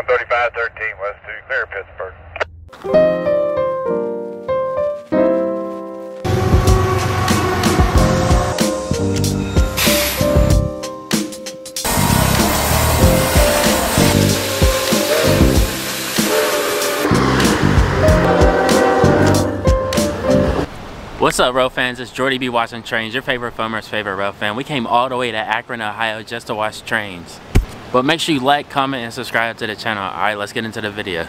135-13 West 2, clear Pittsburgh. What's up, rail fans? It's Jordy B watching trains, your favorite FOMER's favorite rail fan. We came all the way to Akron, Ohio just to watch trains. But make sure you like, comment, and subscribe to the channel. All right, let's get into the video.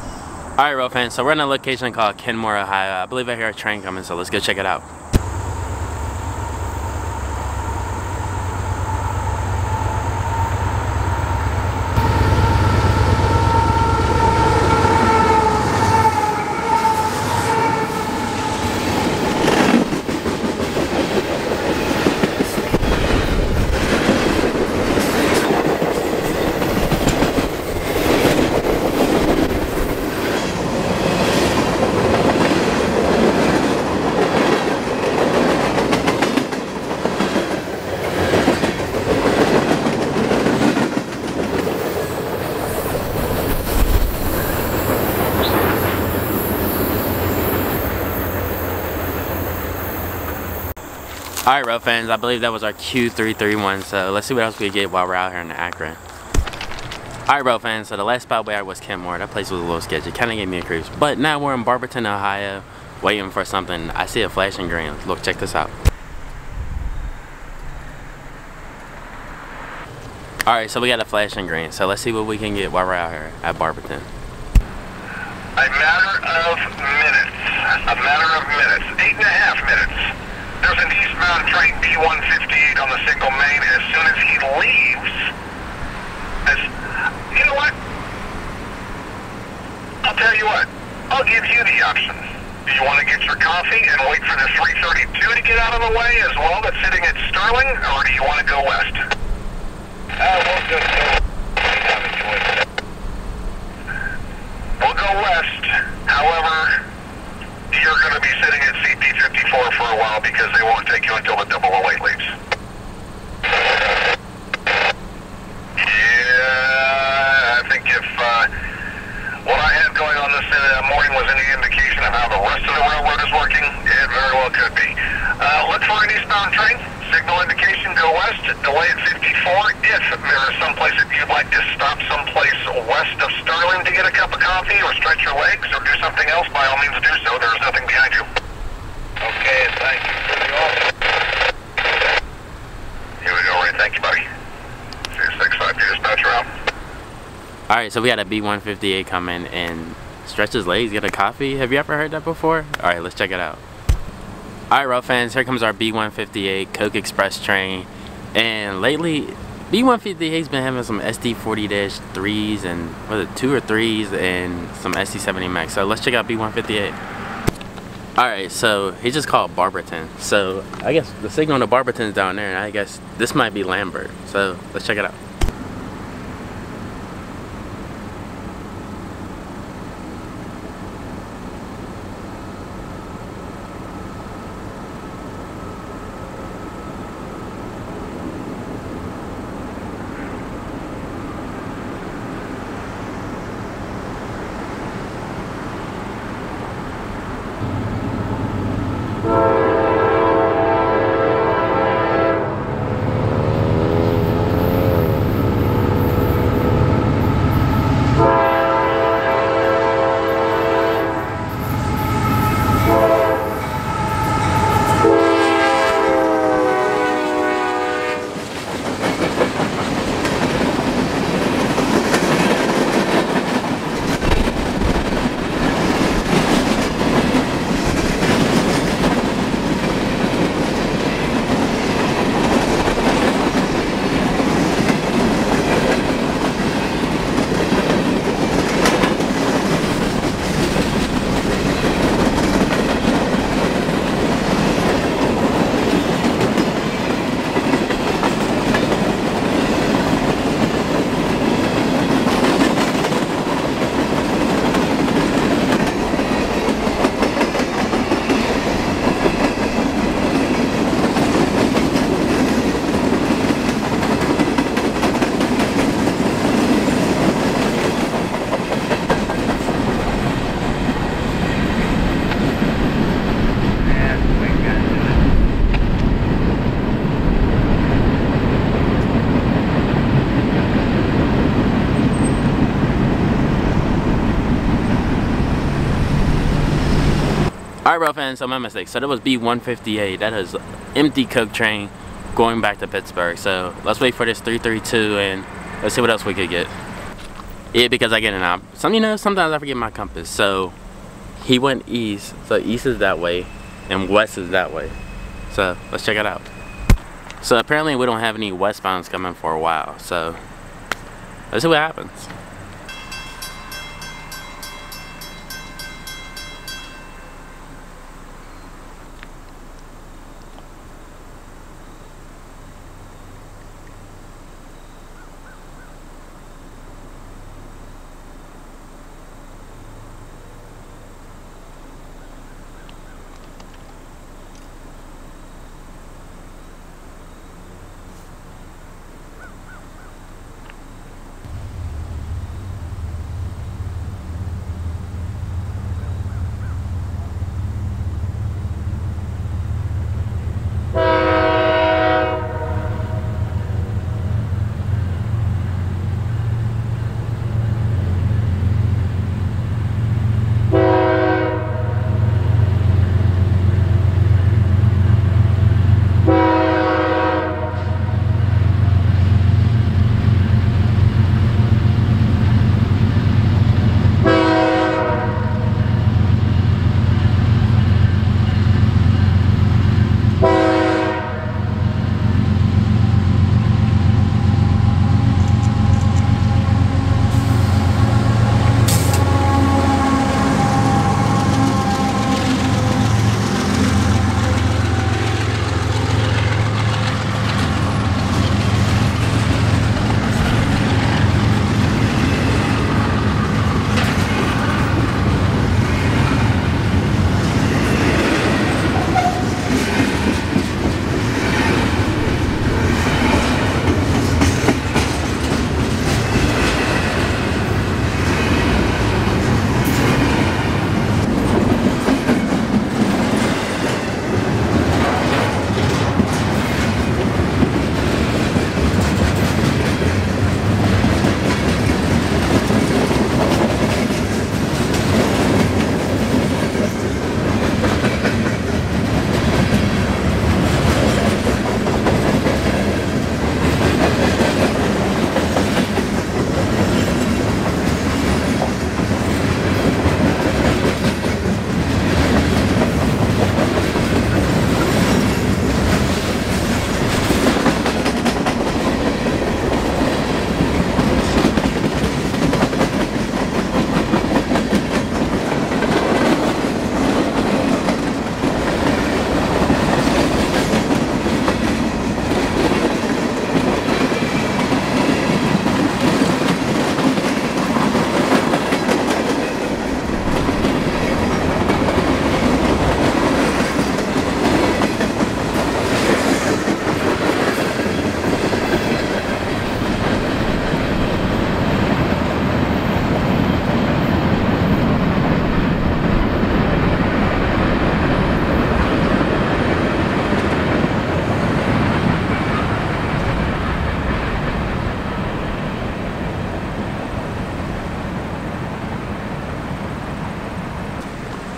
Alright rail fans, so we're in a location called Kenmore, Ohio. I believe I hear a train coming, so let's go check it out. Alright rail fans, I believe that was our Q331, so let's see what else we get while we're out here in Akron. Alright rail fans, so the last spot we had was Kenmore. That place was a little sketchy, kinda gave me a creeps. But now we're in Barberton, Ohio, waiting for something. I see a flashing green. Look, check this out. Alright, so we got a flashing green, so let's see what we can get while we're out here at Barberton. A matter of minutes, 8.5 minutes. There's an eastbound train B158 on the single main. As soon as he leaves, you know what? I'll tell you what. I'll give you the option. Do you want to get your coffee and wait for the 332 to get out of the way as well that's sitting at Sterling, or do you want to go west? We'll just go west. We'll go west. However, you're going to be sitting at CP54 for a while because they won't take you until the 008 leaves. Yeah, I think if what I had going on this morning was any indication of how the rest of the railroad is working, it very well could be. Look for an eastbound train, signal indication, go west, delay at 54. If there is someplace that you'd like to stop someplace west of Sterling to get a cup of coffee or stretch your legs or do something else, by all means do so. There is nothing behind you. Okay, thank you for the offer. Here we go, Ray. Thank you, buddy. 265, dispatch route. Alright, so we had a B158 come in and stretch his legs, get a coffee. Have you ever heard that before? Alright, let's check it out. Alright rail fans, here comes our B158 Coke Express train, and lately B158's been having some SD40-3s and was it 2 or 3s and some SD70 Max, so let's check out B158. Alright, so he just called Barberton, so I guess the signal to Barberton's down there, and I guess this might be Lambert, so let's check it out. Alright, bro fans, so my mistake. So that was B158. That is empty coke train going back to Pittsburgh. So let's wait for this 332 and let's see what else we could get. Yeah, because I get an op. Sometimes I forget my compass. So he went east. So east is that way and west is that way. So let's check it out. So apparently we don't have any westbounds coming for a while. So let's see what happens.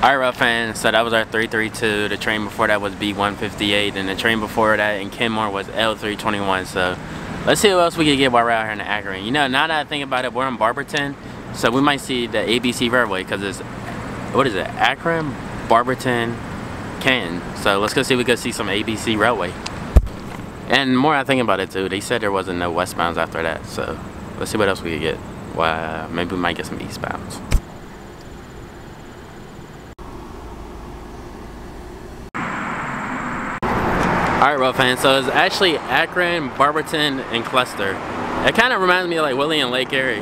Alright, fans, so that was our 332. The train before that was B158, and the train before that in Kenmore was L321. So let's see what else we can get while we're out here in Akron. You know, now that I think about it, we're in Barberton, so we might see the ABC Railway because it's, what is it, Akron, Barberton, Canton. So let's go see if we can see some ABC Railway. And the more I think about it too, they said there wasn't no westbounds after that. So let's see what else we could get. Well, maybe we might get some eastbounds. Alright, well fans, so it's actually Akron, Barberton, and Cluster. It kind of reminds me of like Wheeling and Lake Erie.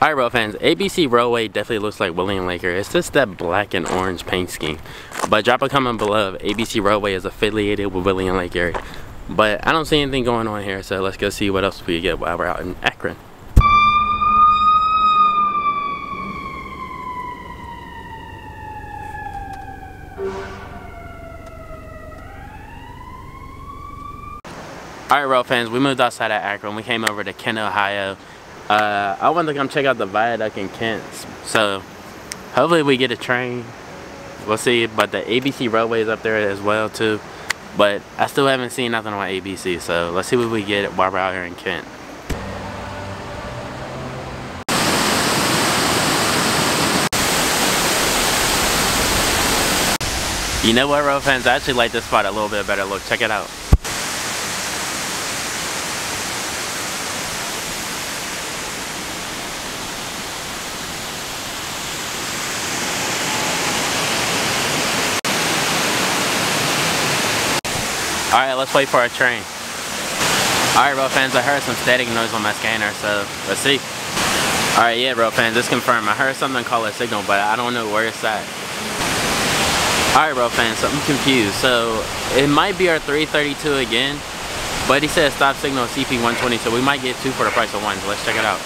Alright, well fans, ABC Railway definitely looks like Wheeling and Lake Erie. It's just that black and orange paint scheme. But drop a comment below if ABC Railway is affiliated with Wheeling and Lake Erie. But I don't see anything going on here, so let's go see what else we get while we're out in Akron. Alright, rail fans, we moved outside of Akron. We came over to Kent, Ohio. I wanted to come check out the viaduct in Kent. So, hopefully we get a train. We'll see, but the ABC Railway is up there as well, too. But I still haven't seen nothing on ABC, so let's see what we get while we're out here in Kent. You know what, rail fans? I actually like this spot a little bit better. Look, check it out. Alright, let's wait for our train. Alright, rail fans, I heard some static noise on my scanner, so let's see. Alright, yeah, rail fans, it's confirmed. I heard something called a signal, but I don't know where it's at. Alright, rail fans, so I'm confused. So, it might be our 332 again, but he says stop signal CP 120, so we might get two for the price of one, so let's check it out.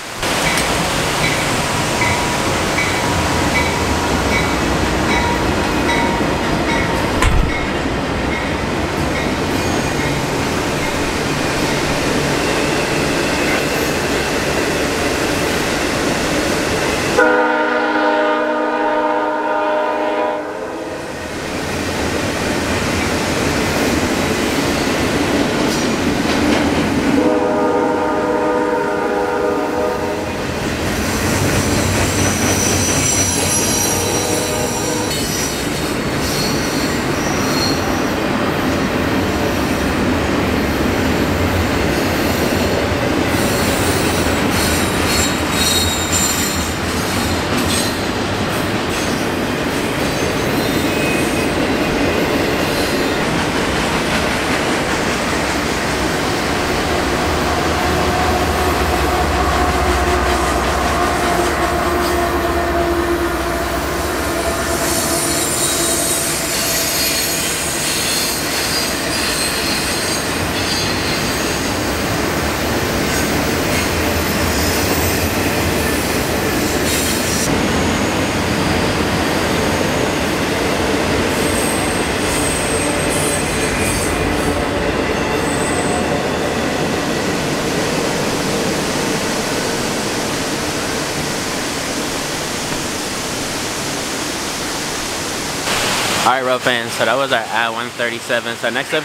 Alright, rail fans, so that was our I-137, so next up...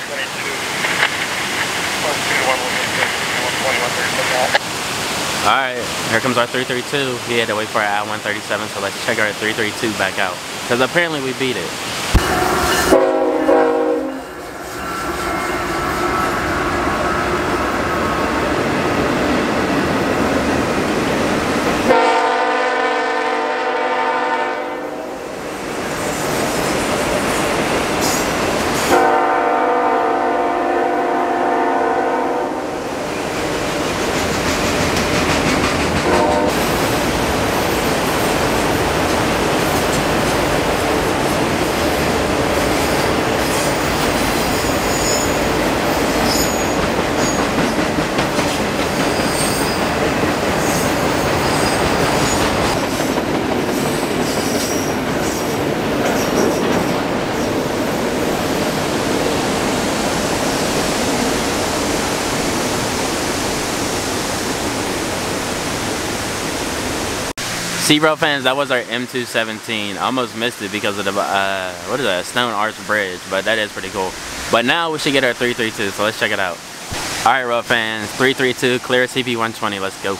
Alright, here comes our 332. We had to wait for our I-137, so let's check our 332 back out. Because apparently we beat it. See, rail fans, that was our M217. I almost missed it because of the, what is that, Stone Arch Bridge, but that is pretty cool. But now we should get our 332, so let's check it out. All right, rail fans, 332, clear CP 120, let's go.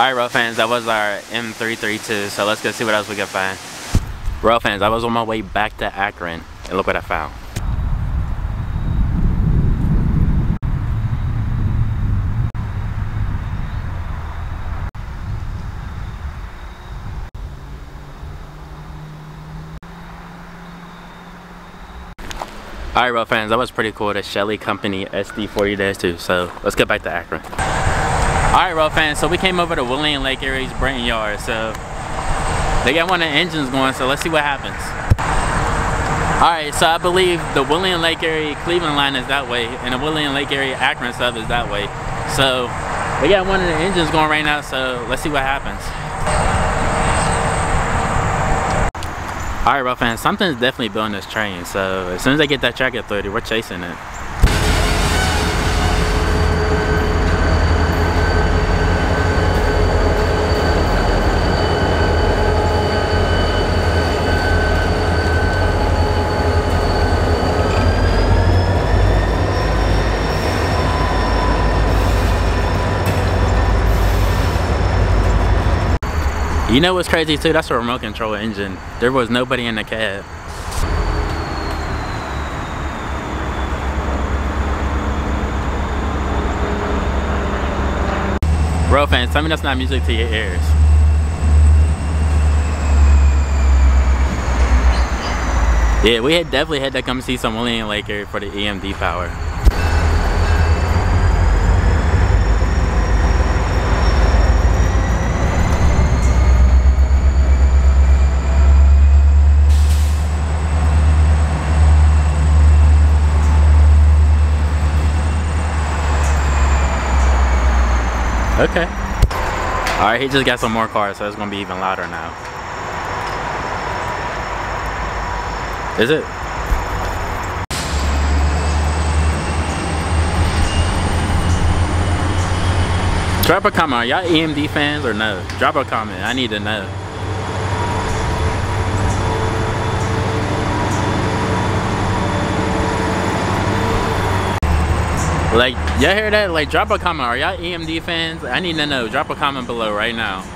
Alright, rail fans, that was our M332, so let's go see what else we can find. Rail fans, I was on my way back to Akron, and look what I found. Alright, rail fans, that was pretty cool, the Shelly Company SD40-2, so let's get back to Akron. Alright, rail fans, so we came over to Wheeling and Lake Erie's Brittany Yard, so they got one of the engines going, so let's see what happens. Alright, so I believe the Wheeling and Lake Erie Cleveland line is that way, and the Wheeling and Lake Erie Akron sub is that way. So they got one of the engines going right now, so let's see what happens. Alright, rail fans, something's definitely building this train, so as soon as I get that track authority, we're chasing it. You know what's crazy too? That's a remote control engine. There was nobody in the cab. Rail fans, tell me that's not music to your ears. Yeah, we had definitely had to come see some Wheeling and Lake Erie for the EMD power. Okay. Alright, he just got some more cars, so it's gonna be even louder now. Is it? Drop a comment. Are y'all EMD fans or no? Drop a comment. I need to know. Like, y'all hear that? Like, drop a comment. Are y'all EMD fans? I need to know. Drop a comment below right now.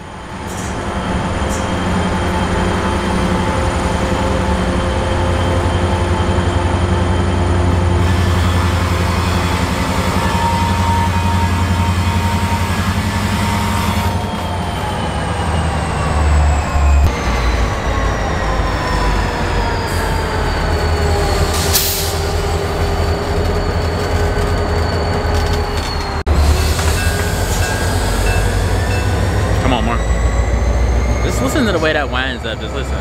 Listen to the way that winds up, just listen.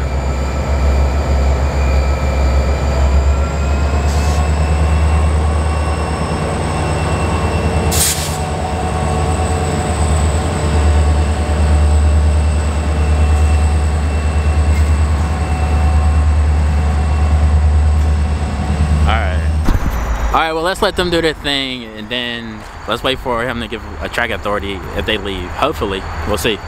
Alright. Alright, well let's let them do their thing and then let's wait for him to give a track authority if they leave. Hopefully, we'll see.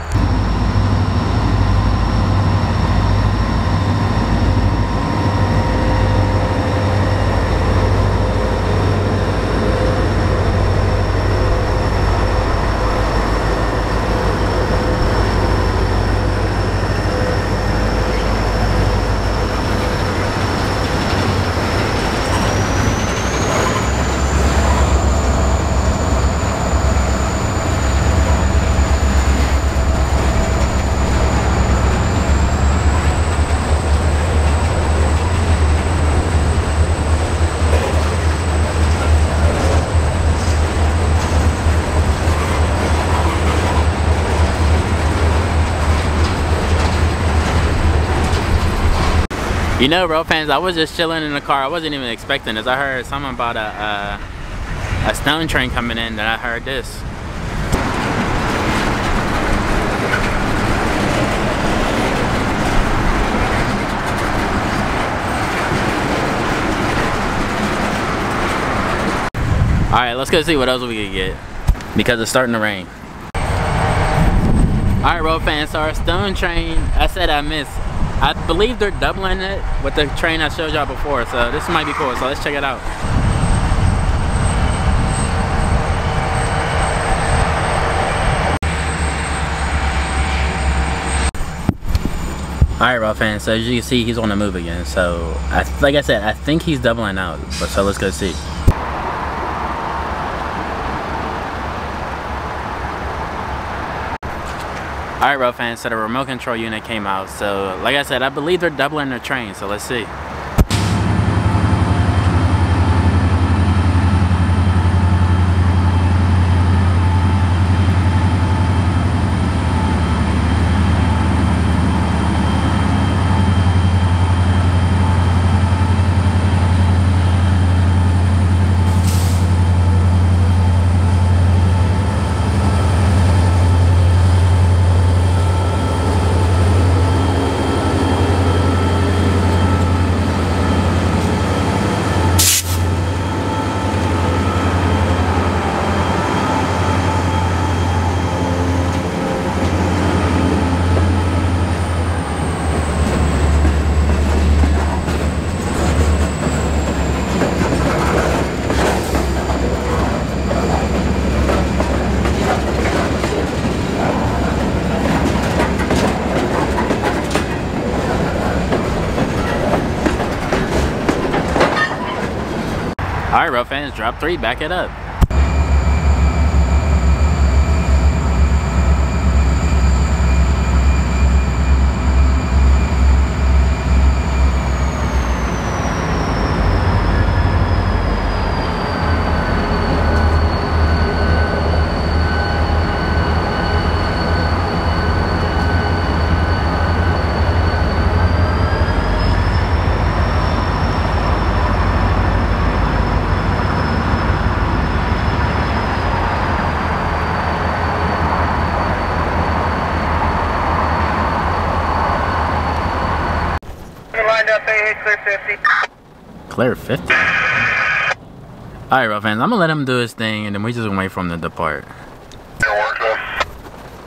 You know, rail fans, I was just chilling in the car. I wasn't even expecting this. I heard something about a Stone train coming in, and I heard this. All right, let's go see what else we can get because it's starting to rain. All right, rail fans, so our Stone train, I said I missed. I believe they're doubling it with the train I showed y'all before, so this might be cool, so let's check it out. Alright, Raw fans, so as you can see, he's on the move again. So, like I said, I think he's doubling out. So let's go see. Alright, Raw fans, so the remote control unit came out. So, like I said, I believe they're doubling the train. So let's see. Alright, Raw fans, drop three, back it up. Clear 50. Alright, Raw fans, I'm gonna let him do his thing and then we just wait for him to depart. Yeah,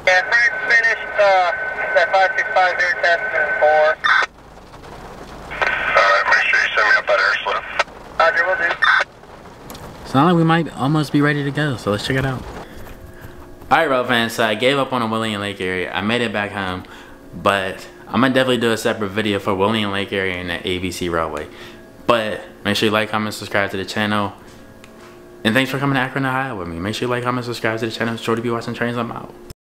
Frank finished at 5650 test 4. Alright, make sure you send me up that air slip. Roger, will do. Sounds like we might almost be ready to go, so let's check it out. Alright, Raw fans, so I gave up on the Wheeling and Lake Erie. I made it back home, but I'm gonna definitely do a separate video for Wheeling and Lake Erie and the ABC Railway. But make sure you like, comment, subscribe to the channel. And thanks for coming to Akron, Ohio with me. Make sure you like, comment, subscribe to the channel. It's Jordy B watching trains. I'm out.